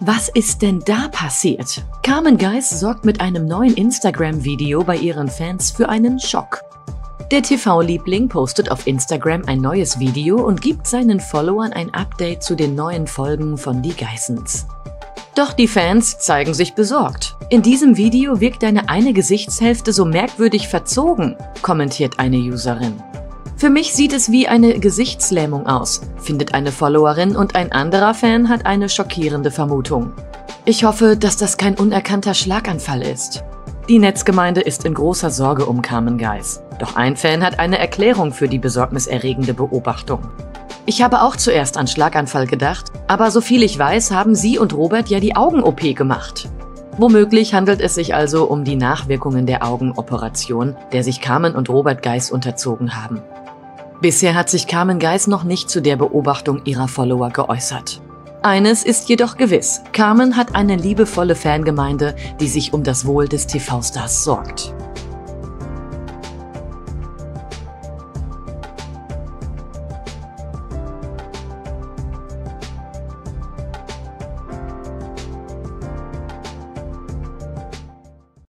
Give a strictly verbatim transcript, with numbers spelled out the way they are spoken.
Was ist denn da passiert? Carmen Geiss sorgt mit einem neuen Instagram-Video bei ihren Fans für einen Schock. Der T V-Liebling postet auf Instagram ein neues Video und gibt seinen Followern ein Update zu den neuen Folgen von Die Geissens. Doch die Fans zeigen sich besorgt. In diesem Video wirkt deine eine Gesichtshälfte so merkwürdig verzogen, kommentiert eine Userin. Für mich sieht es wie eine Gesichtslähmung aus, findet eine Followerin, und ein anderer Fan hat eine schockierende Vermutung. Ich hoffe, dass das kein unerkannter Schlaganfall ist. Die Netzgemeinde ist in großer Sorge um Carmen Geiss. Doch ein Fan hat eine Erklärung für die besorgniserregende Beobachtung. Ich habe auch zuerst an Schlaganfall gedacht, aber soviel ich weiß, haben sie und Robert ja die Augen-O P gemacht. Womöglich handelt es sich also um die Nachwirkungen der Augenoperation, der sich Carmen und Robert Geiss unterzogen haben. Bisher hat sich Carmen Geiss noch nicht zu der Beobachtung ihrer Follower geäußert. Eines ist jedoch gewiss: Carmen hat eine liebevolle Fangemeinde, die sich um das Wohl des T V-Stars sorgt.